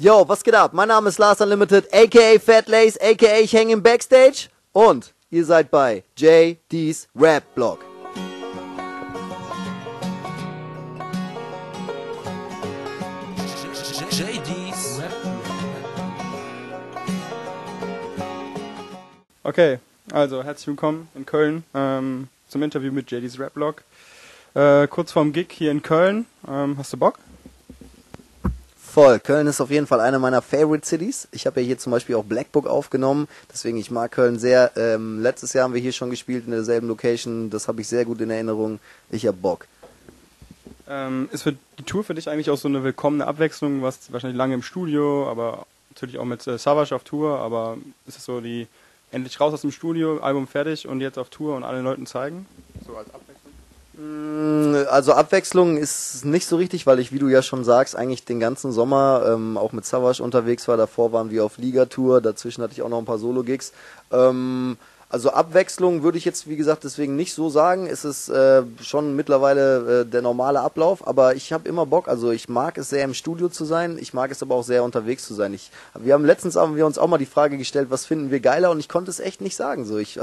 Yo, was geht ab? Mein Name ist Laas Unlimited, a.k.a. Fat Lace, a.k.a. ich hänge im Backstage. Und ihr seid bei JD's Rap Blog. JD's Rap Blog. Okay, also herzlich willkommen in Köln zum Interview mit JD's Rap Blog. Kurz vorm Gig hier in Köln. Hast du Bock? Voll. Köln ist auf jeden Fall eine meiner Favorite Cities. Ich habe ja hier zum Beispiel auch Black Book aufgenommen, deswegen ich mag Köln sehr. Letztes Jahr haben wir hier schon gespielt in derselben Location, das habe ich sehr gut in Erinnerung. Ich habe Bock. Ist für die Tour für dich eigentlich auch so eine willkommene Abwechslung? Du warst wahrscheinlich lange im Studio, aber natürlich auch mit Savas auf Tour, aber ist es so die endlich raus aus dem Studio, Album fertig und jetzt auf Tour und allen Leuten zeigen? So als Abwechslung? Also Abwechslung ist nicht so richtig, weil ich, wie du ja schon sagst, eigentlich den ganzen Sommer auch mit Savas unterwegs war. Davor waren wir auf Liga-Tour, dazwischen hatte ich auch noch ein paar Solo-Gigs. Also Abwechslung würde ich jetzt, wie gesagt, deswegen nicht so sagen. Es ist schon mittlerweile der normale Ablauf, aber ich habe immer Bock. Also ich mag es sehr, im Studio zu sein, ich mag es aber auch sehr, unterwegs zu sein. Wir haben uns auch mal die Frage gestellt, was finden wir geiler, und ich konnte es echt nicht sagen. So, ich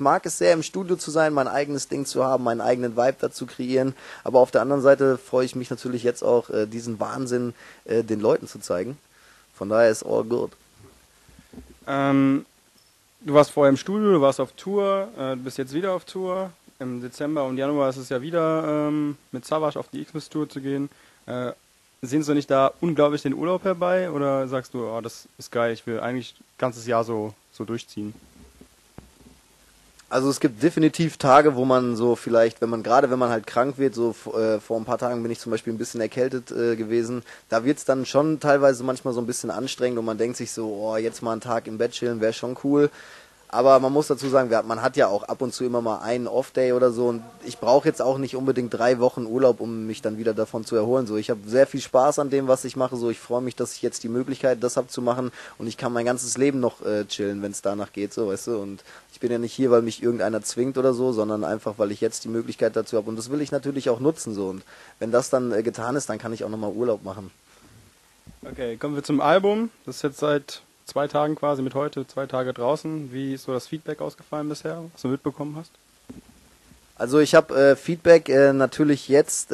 mag es sehr, im Studio zu sein, mein eigenes Ding zu haben, meinen eigenen Vibe dazu kreieren, aber auf der anderen Seite freue ich mich natürlich jetzt auch, diesen Wahnsinn den Leuten zu zeigen. Von daher ist all good. Du warst vorher im Studio, du warst auf Tour, du bist jetzt wieder auf Tour. Im Dezember und Januar ist es ja wieder mit Savas auf die X-Mas Tour zu gehen. Sehnst du nicht da unglaublich den Urlaub herbei, oder sagst du, oh, das ist geil, ich will eigentlich ganzes Jahr so durchziehen? Also es gibt definitiv Tage, wo man so vielleicht, wenn man halt krank wird, so vor ein paar Tagen bin ich zum Beispiel ein bisschen erkältet gewesen, da wird's dann schon teilweise manchmal so ein bisschen anstrengend und man denkt sich so, oh, jetzt mal einen Tag im Bett chillen, wäre schon cool. Aber man muss dazu sagen, man hat ja auch ab und zu immer mal einen Off-Day oder so, und ich brauche jetzt auch nicht unbedingt 3 Wochen Urlaub, um mich dann wieder davon zu erholen. So, ich habe sehr viel Spaß an dem, was ich mache. So, ich freue mich, dass ich jetzt die Möglichkeit das habe zu machen, und ich kann mein ganzes Leben noch chillen, wenn es danach geht, so, weißt du. Und ich bin ja nicht hier, weil mich irgendeiner zwingt oder so, sondern einfach, weil ich jetzt die Möglichkeit dazu habe, und das will ich natürlich auch nutzen, so. Und wenn das dann getan ist, dann kann ich auch nochmal Urlaub machen. Okay, kommen wir zum Album. Das ist jetzt seit 2 Tagen quasi, mit heute 2 Tage draußen. Wie ist so das Feedback ausgefallen bisher, was du mitbekommen hast? Also ich habe Feedback natürlich jetzt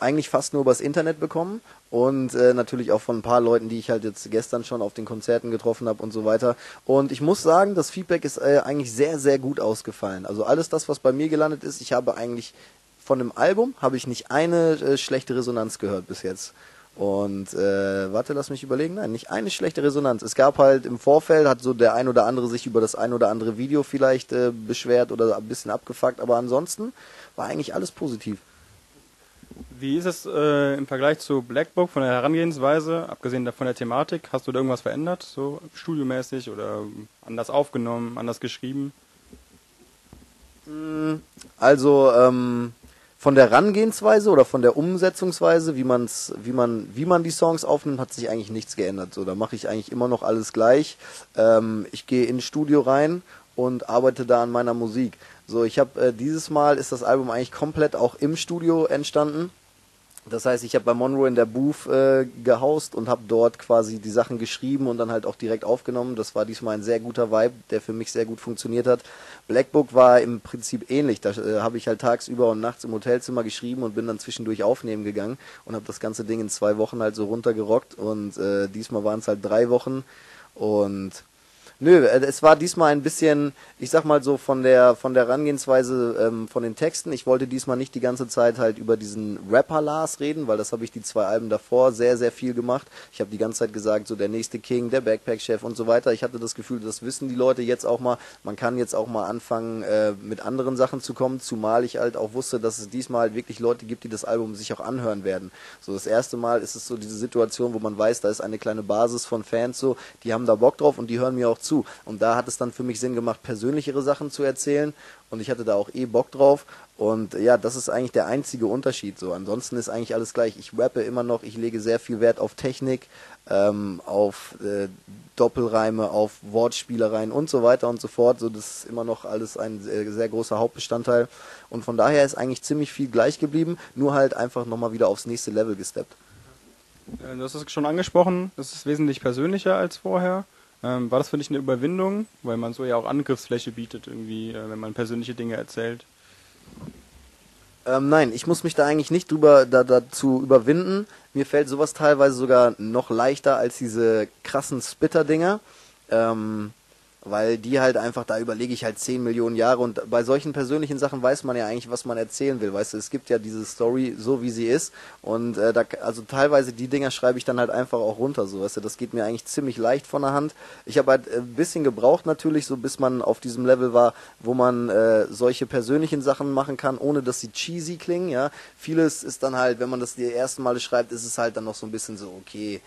eigentlich fast nur übers Internet bekommen und natürlich auch von ein paar Leuten, die ich halt jetzt gestern schon auf den Konzerten getroffen habe und so weiter. Und ich muss sagen, das Feedback ist eigentlich sehr, sehr gut ausgefallen. Also alles das, was bei mir gelandet ist, ich habe eigentlich von dem Album, habe ich nicht eine schlechte Resonanz gehört bis jetzt. Und warte, lass mich überlegen, nein, nicht eine schlechte Resonanz. Es gab halt im Vorfeld, hat so der ein oder andere sich über das ein oder andere Video vielleicht beschwert oder ein bisschen abgefuckt, aber ansonsten war eigentlich alles positiv. Wie ist es im Vergleich zu Black Book von der Herangehensweise, abgesehen von der Thematik? Hast du da irgendwas verändert, so studiomäßig, oder anders aufgenommen, anders geschrieben? Also, von der Herangehensweise oder von der Umsetzungsweise, wie man die Songs aufnimmt, hat sich eigentlich nichts geändert. So, da mache ich eigentlich immer noch alles gleich. Ich gehe ins Studio rein und arbeite da an meiner Musik. So, ich habe dieses Mal ist das Album eigentlich komplett auch im Studio entstanden. Das heißt, ich habe bei Monroe in der Booth gehaust und habe dort quasi die Sachen geschrieben und dann halt auch direkt aufgenommen. Das war diesmal ein sehr guter Vibe, der für mich sehr gut funktioniert hat. Black Book war im Prinzip ähnlich. Da habe ich halt tagsüber und nachts im Hotelzimmer geschrieben und bin dann zwischendurch aufnehmen gegangen und habe das ganze Ding in 2 Wochen halt so runtergerockt, und diesmal waren es halt 3 Wochen. Und nö, es war diesmal ein bisschen, ich sag mal so, von der Herangehensweise von den Texten. Ich wollte diesmal nicht die ganze Zeit halt über diesen Rapper Laas reden, weil das habe ich die 2 Alben davor sehr, sehr viel gemacht. Ich habe die ganze Zeit gesagt, so der nächste King, der Backpack-Chef und so weiter. Ich hatte das Gefühl, das wissen die Leute jetzt auch mal. Man kann jetzt auch mal anfangen, mit anderen Sachen zu kommen, zumal ich halt auch wusste, dass es diesmal halt wirklich Leute gibt, die das Album sich auch anhören werden. So, das erste Mal ist es so diese Situation, wo man weiß, da ist eine kleine Basis von Fans, so, die haben da Bock drauf und die hören mir auch zu. Und da hat es dann für mich Sinn gemacht, persönlichere Sachen zu erzählen, und ich hatte da auch Bock drauf, und ja, das ist eigentlich der einzige Unterschied. So, ansonsten ist eigentlich alles gleich. Ich rappe immer noch, ich lege sehr viel Wert auf Technik, auf Doppelreime, auf Wortspielereien und so weiter und so fort. So, das ist immer noch alles ein sehr großer Hauptbestandteil, und von daher ist eigentlich ziemlich viel gleich geblieben, nur halt einfach nochmal wieder aufs nächste Level gesteppt. Du hast es schon angesprochen, es ist wesentlich persönlicher als vorher. War das für dich eine Überwindung? Weil man so ja auch Angriffsfläche bietet, irgendwie, wenn man persönliche Dinge erzählt. Nein, ich muss mich da eigentlich nicht drüber dazu überwinden. Mir fällt sowas teilweise sogar noch leichter als diese krassen Spitter-Dinger. Weil die halt einfach, da überlege ich halt 10 Millionen Jahre und bei solchen persönlichen Sachen weiß man ja eigentlich, was man erzählen will, weißt du, es gibt ja diese Story so, wie sie ist und also teilweise die Dinger schreibe ich dann halt einfach auch runter, so, weißt du, das geht mir eigentlich ziemlich leicht von der Hand. Ich habe halt ein bisschen gebraucht natürlich, so bis man auf diesem Level war, wo man solche persönlichen Sachen machen kann, ohne dass sie cheesy klingen, ja. Vieles ist dann halt, wenn man das die ersten Male schreibt, ist es halt dann noch so ein bisschen so, okay,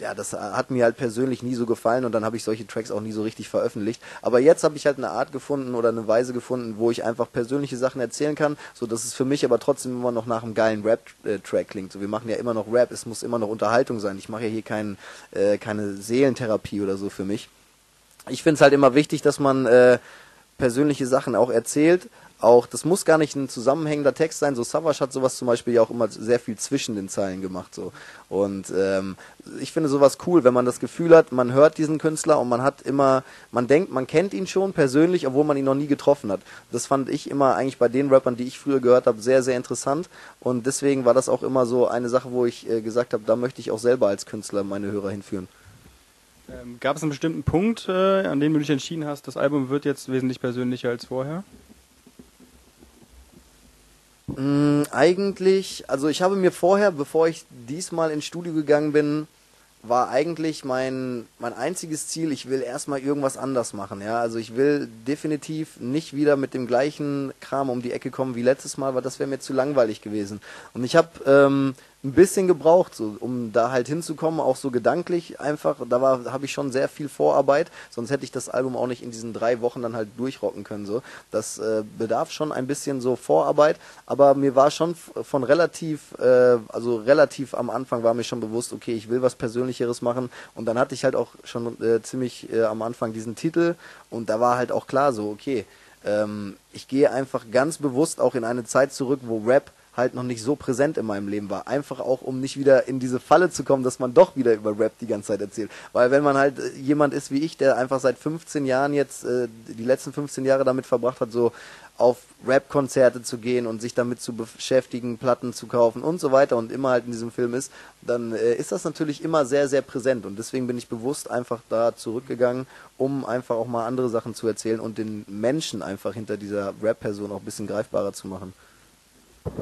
ja, das hat mir halt persönlich nie so gefallen und dann habe ich solche Tracks auch nie so richtig veröffentlicht. Aber jetzt habe ich halt eine Art gefunden oder eine Weise gefunden, wo ich einfach persönliche Sachen erzählen kann, so dass es für mich aber trotzdem immer noch nach einem geilen Rap-Track klingt. So, wir machen ja immer noch Rap, es muss immer noch Unterhaltung sein. Ich mache ja hier keine Seelentherapie oder so für mich. Ich finde es halt immer wichtig, dass man persönliche Sachen auch erzählt. Auch, das muss gar nicht ein zusammenhängender Text sein, so Savas hat sowas zum Beispiel ja auch immer sehr viel zwischen den Zeilen gemacht, so. Und ich finde sowas cool, wenn man das Gefühl hat, man hört diesen Künstler und man hat immer, man denkt, man kennt ihn schon persönlich, obwohl man ihn noch nie getroffen hat. Das fand ich immer eigentlich bei den Rappern, die ich früher gehört habe, sehr, sehr interessant und deswegen war das auch immer so eine Sache, wo ich gesagt habe, da möchte ich auch selber als Künstler meine Hörer hinführen. Gab es einen bestimmten Punkt, an dem du dich entschieden hast, das Album wird jetzt wesentlich persönlicher als vorher? Eigentlich, also ich habe mir vorher, bevor ich diesmal ins Studio gegangen bin, war eigentlich mein einziges Ziel, ich will erstmal irgendwas anders machen, ja, also ich will definitiv nicht wieder mit dem gleichen Kram um die Ecke kommen wie letztes Mal, weil das wäre mir zu langweilig gewesen und ich habe ein bisschen gebraucht, so, um da halt hinzukommen, auch so gedanklich einfach, habe ich schon sehr viel Vorarbeit, sonst hätte ich das Album auch nicht in diesen 3 Wochen dann halt durchrocken können, so, das bedarf schon ein bisschen so Vorarbeit, aber mir war schon von relativ am Anfang war mir schon bewusst, okay, ich will was Persönlicheres machen und dann hatte ich halt auch schon ziemlich am Anfang diesen Titel und da war halt auch klar so, okay, ich gehe einfach ganz bewusst auch in eine Zeit zurück, wo Rap halt noch nicht so präsent in meinem Leben war. Einfach auch, um nicht wieder in diese Falle zu kommen, dass man doch wieder über Rap die ganze Zeit erzählt. Weil wenn man halt jemand ist wie ich, der einfach seit 15 Jahren jetzt, die letzten 15 Jahre damit verbracht hat, so auf Rap-Konzerte zu gehen und sich damit zu beschäftigen, Platten zu kaufen und so weiter und immer halt in diesem Film ist, dann ist das natürlich immer sehr, sehr präsent. Und deswegen bin ich bewusst einfach da zurückgegangen, um einfach auch mal andere Sachen zu erzählen und den Menschen einfach hinter dieser Rap-Person auch ein bisschen greifbarer zu machen.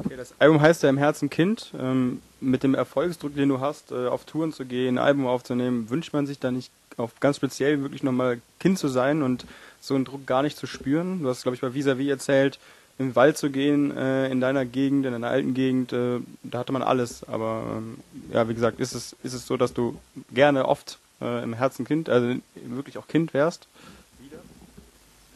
Okay, das Album heißt ja Im Herzen Kind. Mit dem Erfolgsdruck, den du hast, auf Touren zu gehen, ein Album aufzunehmen, wünscht man sich da nicht auf ganz speziell wirklich nochmal Kind zu sein und so einen Druck gar nicht zu spüren? Du hast, glaube ich, bei Vis-a-vis erzählt, im Wald zu gehen, in deiner Gegend, in deiner alten Gegend, da hatte man alles. Aber ja, wie gesagt, ist es so, dass du gerne oft im Herzen Kind, also wirklich auch Kind wärst?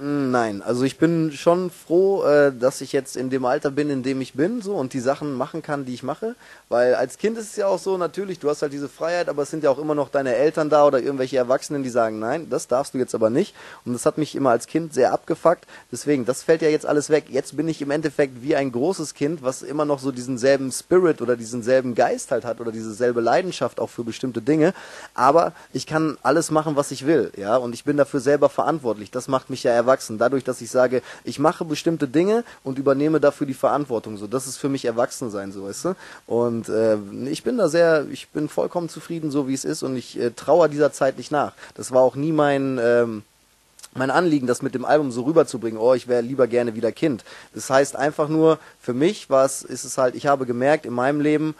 Nein, also ich bin schon froh, dass ich jetzt in dem Alter bin, in dem ich bin, so, und die Sachen machen kann, die ich mache, weil als Kind ist es ja auch so, natürlich, du hast halt diese Freiheit, aber es sind ja auch immer noch deine Eltern da oder irgendwelche Erwachsenen, die sagen, nein, das darfst du jetzt aber nicht, und das hat mich immer als Kind sehr abgefuckt, deswegen, das fällt ja jetzt alles weg, jetzt bin ich im Endeffekt wie ein großes Kind, was immer noch so diesen selben Spirit oder diesen selben Geist halt hat oder diese selbe Leidenschaft auch für bestimmte Dinge, aber ich kann alles machen, was ich will, ja, und ich bin dafür selber verantwortlich, das macht mich ja erwachsen. Dadurch, dass ich sage, ich mache bestimmte Dinge und übernehme dafür die Verantwortung. So, das ist für mich Erwachsensein, so, weißt du? Und ich bin vollkommen zufrieden, so wie es ist und ich trauere dieser Zeit nicht nach. Das war auch nie mein Anliegen, das mit dem Album so rüberzubringen, oh, ich wäre lieber gerne wieder Kind. Das heißt einfach nur, für mich ist es halt, ich habe gemerkt, in meinem Leben,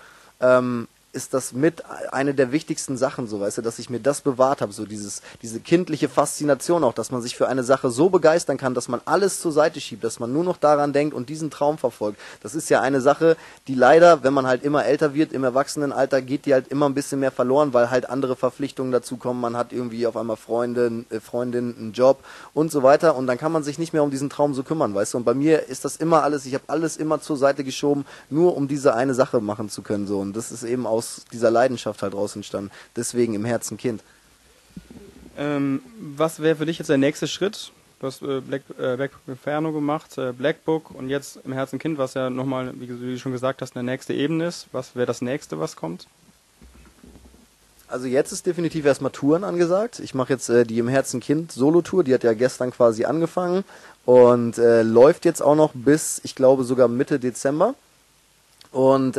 ist das mit eine der wichtigsten Sachen, so, weißt du, dass ich mir das bewahrt habe, so diese kindliche Faszination auch, dass man sich für eine Sache so begeistern kann, dass man alles zur Seite schiebt, dass man nur noch daran denkt und diesen Traum verfolgt. Das ist ja eine Sache, die leider, wenn man halt immer älter wird, im Erwachsenenalter geht die halt immer ein bisschen mehr verloren, weil halt andere Verpflichtungen dazu kommen, man hat irgendwie auf einmal Freundinnen, einen Job und so weiter und dann kann man sich nicht mehr um diesen Traum so kümmern, weißt du, und bei mir ist das immer alles, ich habe alles immer zur Seite geschoben, nur um diese eine Sache machen zu können, so, und das ist eben auch aus dieser Leidenschaft halt raus entstanden. Deswegen Im Herzen Kind. Was wäre für dich jetzt der nächste Schritt? Du hast Black Book Inferno gemacht, Black Book und jetzt Im Herzen Kind, was ja nochmal, wie du schon gesagt hast, eine nächste Ebene ist. Was wäre das nächste, was kommt? Also jetzt ist definitiv erstmal Touren angesagt. Ich mache jetzt die Im Herzen Kind Solo-Tour, die hat ja gestern quasi angefangen und läuft jetzt auch noch bis, ich glaube, sogar Mitte Dezember. Und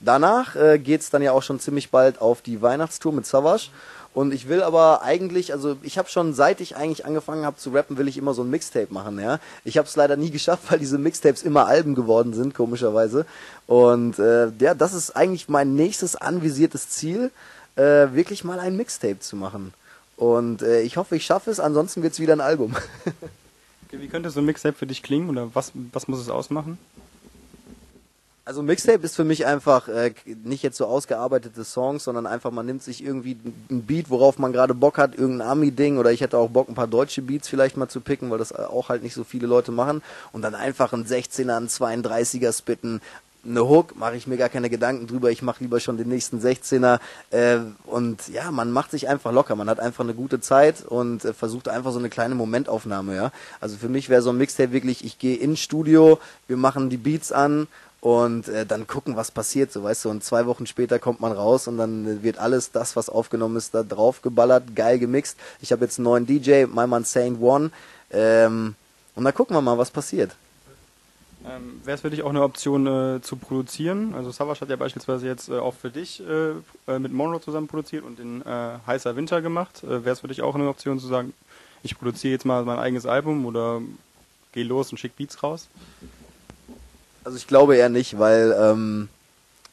danach geht's dann ja auch schon ziemlich bald auf die Weihnachtstour mit Savas. Und ich will aber eigentlich, also ich habe schon, seit ich eigentlich angefangen habe zu rappen, will ich immer so ein Mixtape machen, ja. Ich habe es leider nie geschafft, weil diese Mixtapes immer Alben geworden sind, komischerweise. Und ja, das ist eigentlich mein nächstes anvisiertes Ziel, wirklich mal ein Mixtape zu machen. Und ich hoffe, ich schaffe es, ansonsten wird's wieder ein Album. Okay, wie könnte so ein Mixtape für dich klingen oder was muss es ausmachen? Also Mixtape ist für mich einfach nicht jetzt so ausgearbeitete Songs, sondern einfach man nimmt sich irgendwie ein Beat, worauf man gerade Bock hat, irgendein Ami-Ding, oder ich hätte auch Bock, ein paar deutsche Beats vielleicht mal zu picken, weil das auch halt nicht so viele Leute machen, und dann einfach einen 16er, einen 32er spitten. Eine Hook, mache ich mir gar keine Gedanken drüber, ich mache lieber schon den nächsten 16er und ja, man macht sich einfach locker, man hat einfach eine gute Zeit und versucht einfach so eine kleine Momentaufnahme, ja. Also für mich wäre so ein Mixtape wirklich, ich gehe ins Studio, wir machen die Beats an und dann gucken, was passiert, so, weißt du, und 2 Wochen später kommt man raus und dann wird alles das, was aufgenommen ist, da drauf geballert, geil gemixt. Ich habe jetzt einen neuen DJ, mein Mann Saint One, und dann gucken wir mal, was passiert. Wäre es für dich auch eine Option zu produzieren? Also Savas hat ja beispielsweise jetzt auch für dich mit Monroe zusammen produziert und den Heißer Winter gemacht. Wäre es für dich auch eine Option zu sagen, ich produziere jetzt mal mein eigenes Album oder geh los und schick Beats raus? Also ich glaube eher nicht, weil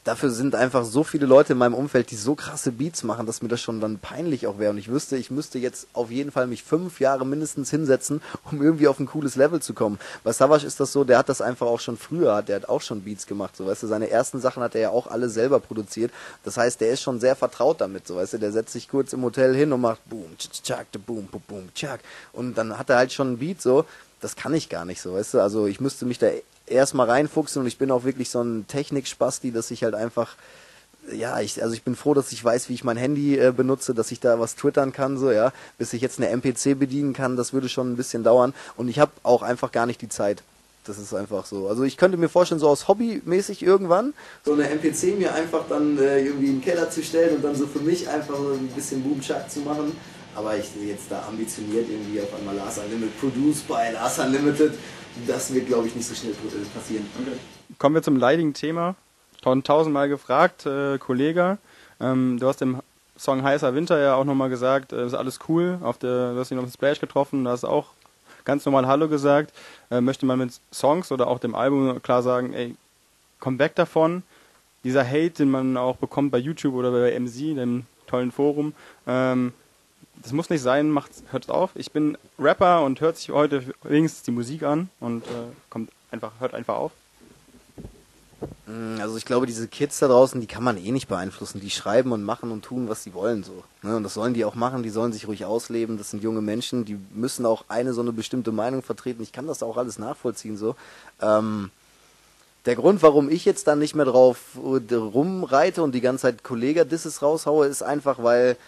dafür sind einfach so viele Leute in meinem Umfeld, die so krasse Beats machen, dass mir das schon dann peinlich auch wäre. Und ich wüsste, ich müsste jetzt auf jeden Fall mich 5 Jahre mindestens hinsetzen, um irgendwie auf ein cooles Level zu kommen. Bei Savas ist das so, der hat das einfach auch schon früher, der hat auch schon Beats gemacht, so, weißt du, seine ersten Sachen hat er ja auch alle selber produziert. Das heißt, der ist schon sehr vertraut damit, so, weißt du, der setzt sich kurz im Hotel hin und macht boom, tschak, boom, boom, boom, tschak. Und dann hat er halt schon einen Beat, so, das kann ich gar nicht, so, weißt du, also ich müsste mich da erstmal reinfuchsen, und ich bin auch wirklich so ein Technikspasti, dass ich halt einfach, ja, ich bin froh, dass ich weiß, wie ich mein Handy benutze, dass ich da was twittern kann, so, ja, bis ich jetzt eine MPC bedienen kann, das würde schon ein bisschen dauern, und ich habe auch einfach gar nicht die Zeit. Das ist einfach so. Also ich könnte mir vorstellen, so aus hobbymäßig irgendwann so eine MPC mir einfach dann irgendwie in den Keller zu stellen und dann so für mich einfach so ein bisschen Boom-Shark zu machen. Aber ich jetzt da ambitioniert irgendwie auf einmal Laas Unlimited, produced by Laas Unlimited, das wird, glaube ich, nicht so schnell passieren. Okay. Kommen wir zum leidigen Thema. Schon 1000-mal gefragt, Kollege. Du hast im Song Heißer Winter ja auch nochmal gesagt, ist alles cool. Du hast ihn auf dem Splash getroffen, da hast du auch ganz normal Hallo gesagt. Möchte man mit Songs oder auch dem Album klar sagen, ey, komm weg davon. Dieser Hate, den man auch bekommt bei YouTube oder bei MC, dem tollen Forum, das muss nicht sein, hört auf. Ich bin Rapper und hört sich heute wenigstens die Musik an und hört einfach auf. Also ich glaube, diese Kids da draußen, die kann man eh nicht beeinflussen. Die schreiben und machen und tun, was sie wollen, so. Ne? Und das sollen die auch machen, die sollen sich ruhig ausleben. Das sind junge Menschen, die müssen auch so eine bestimmte Meinung vertreten. Ich kann das auch alles nachvollziehen, so. Der Grund, warum ich jetzt dann nicht mehr drauf rumreite und die ganze Zeit Kollega-Disses raushaue, ist einfach, weil...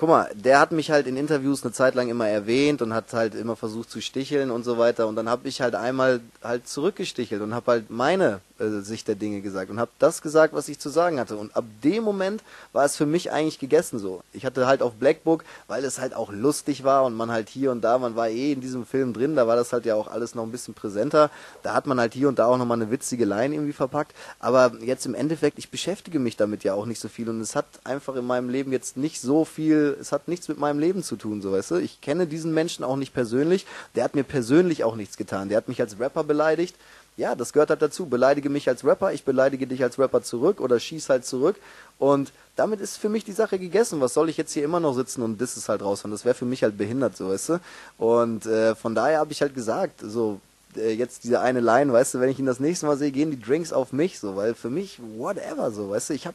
Guck mal, der hat mich halt in Interviews eine Zeit lang immer erwähnt und hat halt immer versucht zu sticheln und so weiter, und dann habe ich halt einmal halt zurückgestichelt und habe halt meine Sicht der Dinge gesagt und habe das gesagt, was ich zu sagen hatte, und ab dem Moment war es für mich eigentlich gegessen, so. Ich hatte halt auf Blackbook, weil es halt auch lustig war und man halt hier und da, man war eh in diesem Film drin, da war das halt ja auch alles noch ein bisschen präsenter, da hat man halt hier und da auch nochmal eine witzige Line irgendwie verpackt, aber jetzt im Endeffekt, ich beschäftige mich damit ja auch nicht so viel, und es hat einfach in meinem Leben jetzt nicht so viel, es hat nichts mit meinem Leben zu tun, so, weißt du. Ich kenne diesen Menschen auch nicht persönlich, der hat mir persönlich auch nichts getan, der hat mich als Rapper beleidigt, ja, das gehört halt dazu, beleidige mich als Rapper, ich beleidige dich als Rapper zurück oder schieß halt zurück, und damit ist für mich die Sache gegessen. Was soll ich jetzt hier immer noch sitzen und das ist halt raus, und das wäre für mich halt behindert, so, weißt du, und von daher habe ich halt gesagt, so, jetzt diese eine Line, weißt du, wenn ich ihn das nächste Mal sehe, gehen die Drinks auf mich, so, weil für mich, whatever, so, weißt du, ich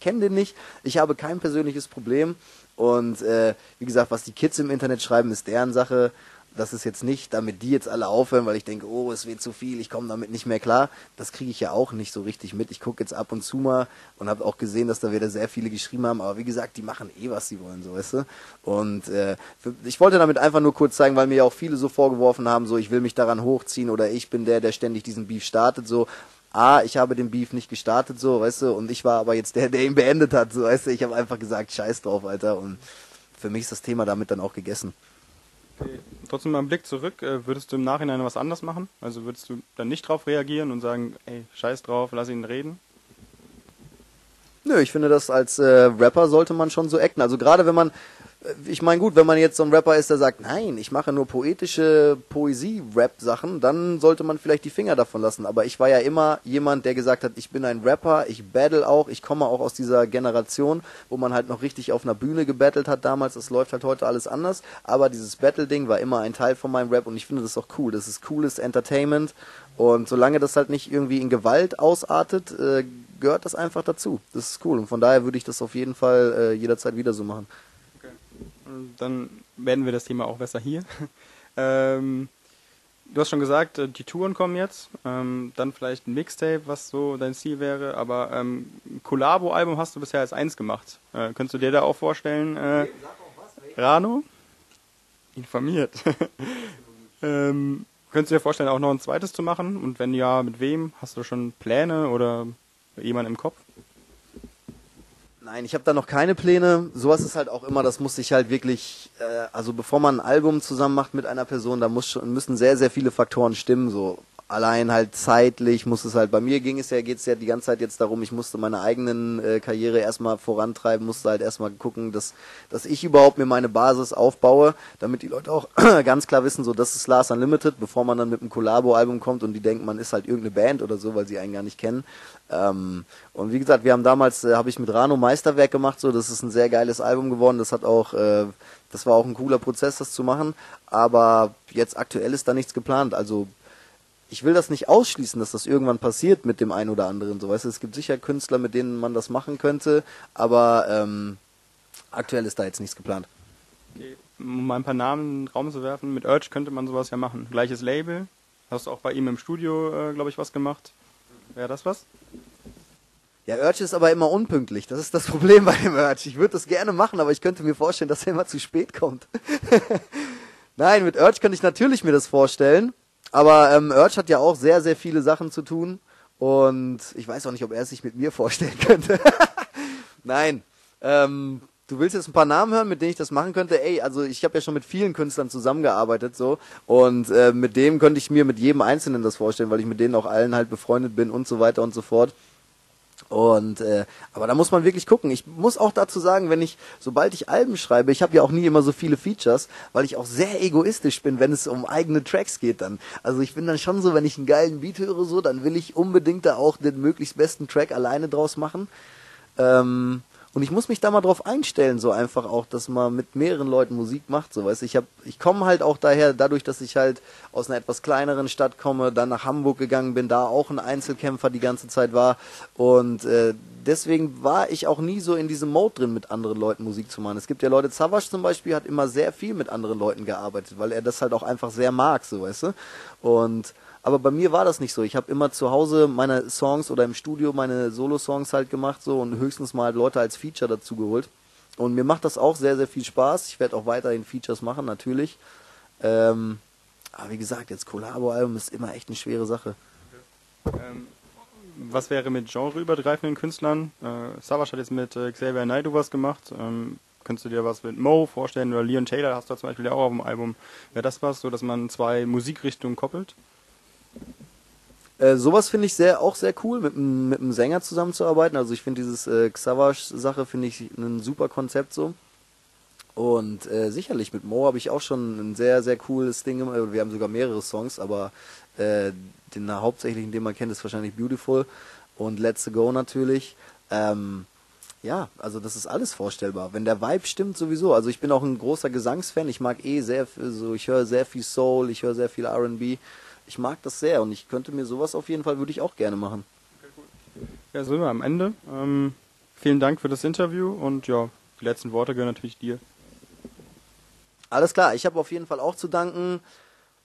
kenne den nicht, ich habe kein persönliches Problem, und wie gesagt, was die Kids im Internet schreiben, ist deren Sache. Das ist jetzt nicht, damit die jetzt alle aufhören, weil ich denke, oh, es wird zu viel, ich komme damit nicht mehr klar. Das kriege ich ja auch nicht so richtig mit. Ich gucke jetzt ab und zu mal und habe auch gesehen, dass da wieder sehr viele geschrieben haben. Aber wie gesagt, die machen eh, was sie wollen, so, weißt du. Und ich wollte damit einfach nur kurz zeigen, weil mir ja auch viele so vorgeworfen haben, so, ich will mich daran hochziehen oder ich bin der, der ständig diesen Beef startet, so. ah, ich habe den Beef nicht gestartet, so, weißt du, und ich war aber jetzt der, der ihn beendet hat, so, weißt du, ich habe einfach gesagt, scheiß drauf, Alter, und für mich ist das Thema damit dann auch gegessen. Okay. Trotzdem mal einen Blick zurück, würdest du im Nachhinein was anders machen? Also würdest du dann nicht drauf reagieren und sagen, ey, scheiß drauf, lass ihn reden? Nö, ich finde, das als Rapper sollte man schon so acten. Also gerade wenn man, ich meine gut, wenn man jetzt so ein Rapper ist, der sagt, nein, ich mache nur poetische Poesie-Rap-Sachen, dann sollte man vielleicht die Finger davon lassen. Aber ich war ja immer jemand, der gesagt hat, ich bin ein Rapper, ich battle auch, ich komme auch aus dieser Generation, wo man halt noch richtig auf einer Bühne gebattelt hat damals, das läuft halt heute alles anders. Aber dieses Battle-Ding war immer ein Teil von meinem Rap und ich finde das auch cool. Das ist cooles Entertainment und solange das halt nicht irgendwie in Gewalt ausartet, gehört das einfach dazu. Das ist cool und von daher würde ich das auf jeden Fall jederzeit wieder so machen. Okay. Dann werden wir das Thema auch besser hier. Du hast schon gesagt, die Touren kommen jetzt, dann vielleicht ein Mixtape, was so dein Ziel wäre, aber ein Collabo-Album hast du bisher als eins gemacht. Könntest du dir da auch vorstellen, Rano? Informiert. Könntest du dir vorstellen, auch noch ein zweites zu machen und wenn ja, mit wem? Hast du schon Pläne oder jemand im Kopf? Nein, ich habe da noch keine Pläne. Sowas ist halt auch immer, das muss sich halt wirklich, also bevor man ein Album zusammen macht mit einer Person, da müssen sehr, sehr viele Faktoren stimmen. So allein halt zeitlich muss es halt, bei mir geht es ja die ganze Zeit jetzt darum, ich musste meine eigenen Karriere erstmal vorantreiben, musste halt erstmal gucken, dass ich überhaupt mir meine Basis aufbaue, damit die Leute auch ganz klar wissen, so das ist Laas Unlimited, bevor man dann mit einem Collabo-Album kommt und die denken, man ist halt irgendeine Band oder so, weil sie einen gar nicht kennen. Und wie gesagt, wir haben damals, habe ich mit Rano Meisterwerk gemacht, so, das ist ein sehr geiles Album geworden, das hat auch, das war auch ein cooler Prozess, das zu machen, aber jetzt aktuell ist da nichts geplant, also ich will das nicht ausschließen, dass das irgendwann passiert mit dem einen oder anderen, so, weißt du, es gibt sicher Künstler, mit denen man das machen könnte, aber aktuell ist da jetzt nichts geplant. Okay. Um ein paar Namen in den Raum zu werfen, mit Urge könnte man sowas ja machen, gleiches Label, hast du auch bei ihm im Studio, glaube ich, was gemacht, wäre das was? Ja, Urge ist aber immer unpünktlich. Das ist das Problem bei dem Urge. Ich würde das gerne machen, aber ich könnte mir vorstellen, dass er immer zu spät kommt. Nein, mit Urge könnte ich natürlich mir das vorstellen. Aber Urge hat ja auch sehr, sehr viele Sachen zu tun. Und ich weiß auch nicht, ob er es sich mit mir vorstellen könnte. Nein. Du willst jetzt ein paar Namen hören, mit denen ich das machen könnte? Ey, also ich habe ja schon mit vielen Künstlern zusammengearbeitet so und mit dem könnte ich mir mit jedem Einzelnen das vorstellen, weil ich mit denen auch allen halt befreundet bin und so weiter und so fort. Und aber da muss man wirklich gucken. Ich muss auch dazu sagen, sobald ich Alben schreibe, ich habe ja auch nie immer so viele Features, weil ich auch sehr egoistisch bin, wenn es um eigene Tracks geht dann. Also ich bin dann schon so, wenn ich einen geilen Beat höre, so, dann will ich unbedingt da auch den möglichst besten Track alleine draus machen. Und ich muss mich da mal drauf einstellen, so einfach auch, dass man mit mehreren Leuten Musik macht, so, weißt du, ich komme halt auch daher, dadurch, dass ich halt aus einer etwas kleineren Stadt komme, dann nach Hamburg gegangen bin, da auch ein Einzelkämpfer die ganze Zeit war und deswegen war ich auch nie so in diesem Mode drin, mit anderen Leuten Musik zu machen. Es gibt ja Leute, Savas zum Beispiel hat immer sehr viel mit anderen Leuten gearbeitet, weil er das halt auch einfach sehr mag, so, weißt du, und aber bei mir war das nicht so. Ich habe immer zu Hause meine Songs oder im Studio meine Solo-Songs halt gemacht so und höchstens mal Leute als Feature dazu geholt. Und mir macht das auch sehr, sehr viel Spaß. Ich werde auch weiterhin Features machen, natürlich. Aber wie gesagt, jetzt Collabo-Album ist immer echt eine schwere Sache. Okay. Was wäre mit genreübergreifenden Künstlern? Savas hat jetzt mit Xavier Naidoo was gemacht. Könntest du dir was mit Mo vorstellen? Oder Leon Taylor hast du zum Beispiel auch auf dem Album. Wäre das was, so dass man zwei Musikrichtungen koppelt? Sowas finde ich auch sehr cool, mit einem Sänger zusammenzuarbeiten. Also ich finde dieses Xavas-Sache finde ich ein super Konzept so. Und sicherlich mit Mo habe ich auch schon ein sehr, sehr cooles Ding gemacht. Wir haben sogar mehrere Songs, aber den hauptsächlichen, den man kennt, ist wahrscheinlich Beautiful und Let's A Go natürlich. Ja, also das ist alles vorstellbar. Wenn der Vibe stimmt sowieso. Also ich bin auch ein großer Gesangsfan. Ich mag sehr, so ich höre sehr viel Soul, ich höre sehr viel R&B. Ich mag das sehr und ich könnte mir sowas auf jeden Fall, würde ich auch gerne machen. Okay, cool. Ja, sind wir am Ende. Vielen Dank für das Interview und ja, die letzten Worte gehören natürlich dir. Alles klar, ich habe auf jeden Fall auch zu danken.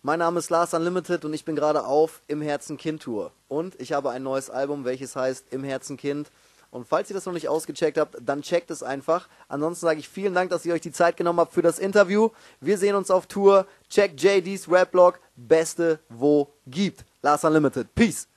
Mein Name ist Laas Unlimited und ich bin gerade auf Im Herzen Kind Tour. Und ich habe ein neues Album, welches heißt Im Herzen Kind. Und falls ihr das noch nicht ausgecheckt habt, dann checkt es einfach. Ansonsten sage ich vielen Dank, dass ihr euch die Zeit genommen habt für das Interview. Wir sehen uns auf Tour. Checkt JD's Rap Blog. Beste, wo gibt. Laas Unlimited. Peace.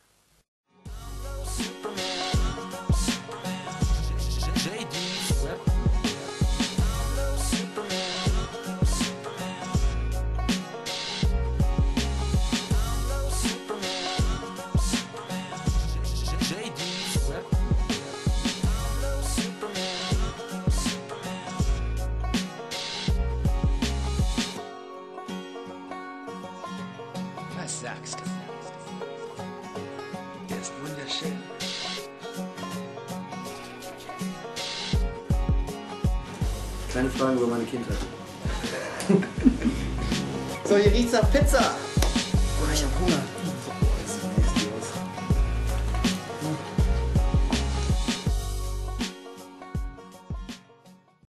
das sagst. Der ist wunderschön. Keine Fragen über meine Kindheit. So, hier riecht's nach Pizza.